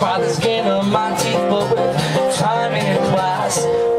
By the skin of my teeth, but with timing and class.